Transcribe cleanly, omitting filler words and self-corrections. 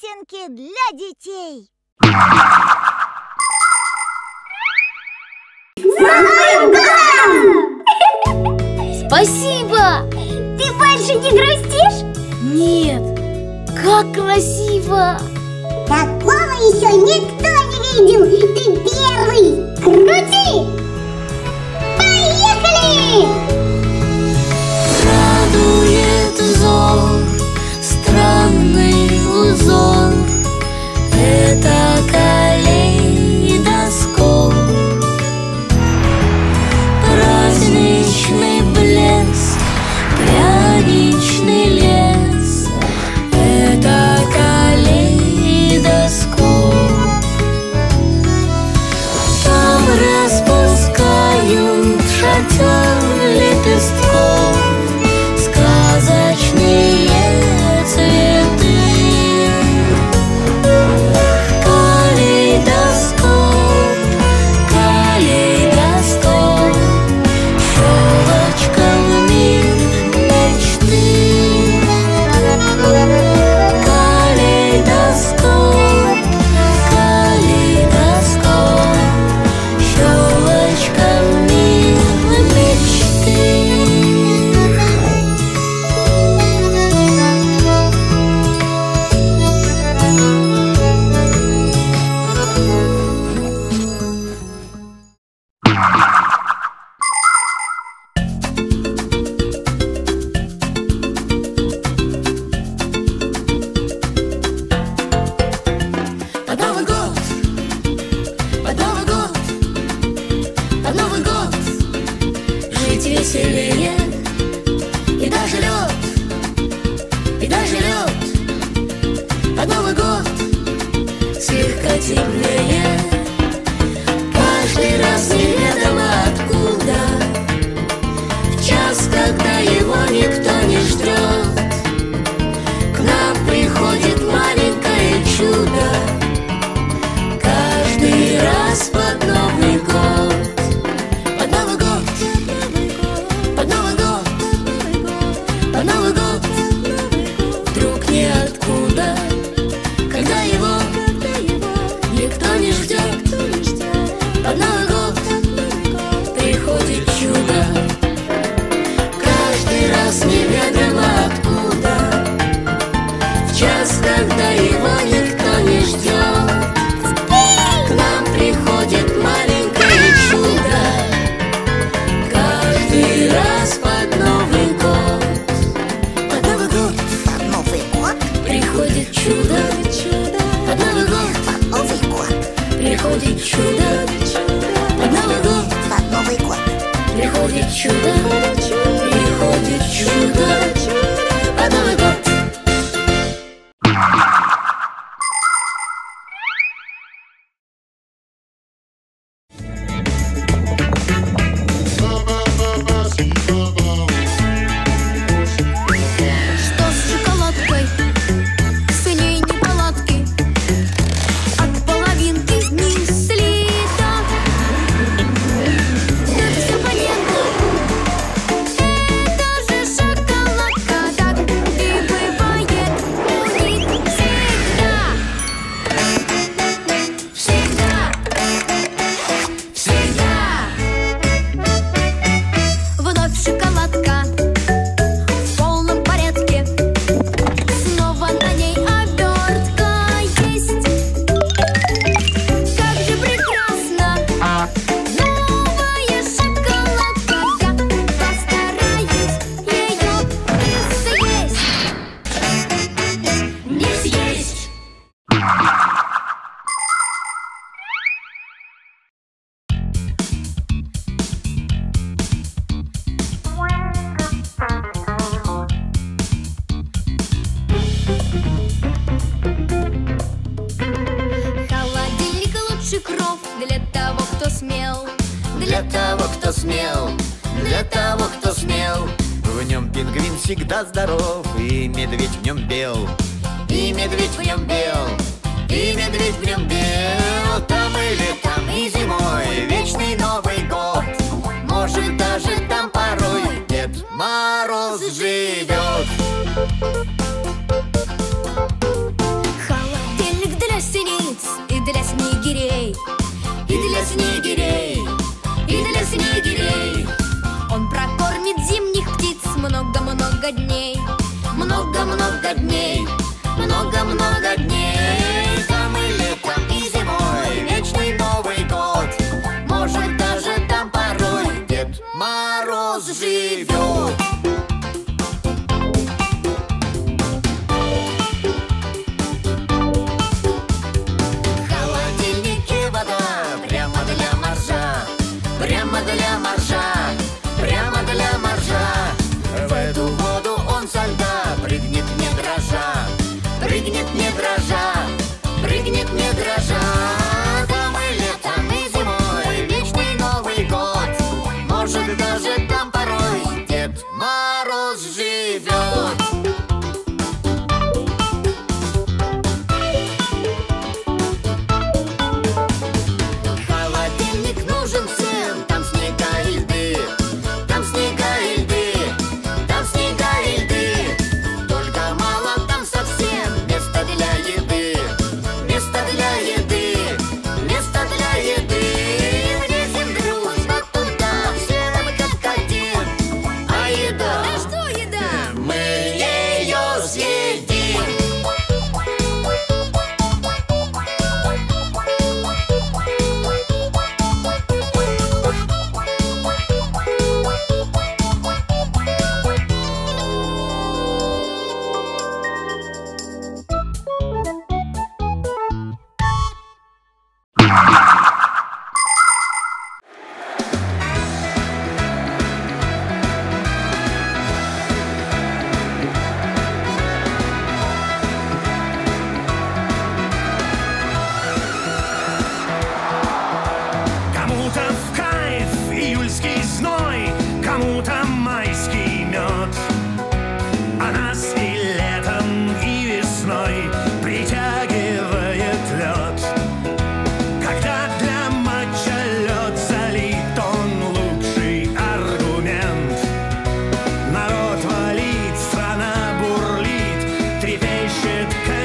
Песенки для детей. Спасибо! Ты больше не грустишь? Нет, как красиво! Такого еще никто не видел! Ты первый! Крути! Поехали! Радует взор странный узор. Это калейдоскоп. Праздничный блеск, пряничный лес. Это калейдоскоп. Там распускают шатер лепестков сказочные цветы. Калейдоскоп, калейдоскоп, щелочка в мир мечты. Калейдоскоп, калейдоскоп, щелочка в мир мечты. Под Новый год, под Новый год, под Новый год жить веселее. И даже лед под Новый год слегка темнее. Каждый раз неведомо откуда, в час, когда его никто не ждет, к нам приходит маленькое чудо. Каждый раз под Новый год, под Новый год, под Новый год, под Новый год вдруг ниоткуда, когда его никто не ждет, под Новый год приходит чудо. Каждый раз неведомо откуда, в час, когда его никто не ждет, к нам приходит маленькое чудо. Каждый раз под Новый год, под Новый год, под Новый год приходит чудо. Под Новый год, под Новый год приходит чудо. Под Новый год, под Новый год приходит чудо. Приходит чудо. Под Новый год. Мороз живет. Холодильник много дней, много-много дней, там и летом, и зимой, вечный Новый год, может даже там порой Дед Мороз живет. В холодильнике вода, прямо для моржа, прямо для моржа, прямо для моржа. В эту воду он со льда прыгнет не дрожа, прыгнет не дрожа, прыгнет не дрожа. Там и летом, и зимой, вечный Новый год, может даже там порой Дед Мороз живет. Холодильник нужен всем, там снега и льды, там снега и льды, там снега и льды. Только мало там совсем места для еды, места для еды, места для еды. Влезем дружно туда, все мы как один, а еда, а что еда? Мы ее съедим. Трепещет.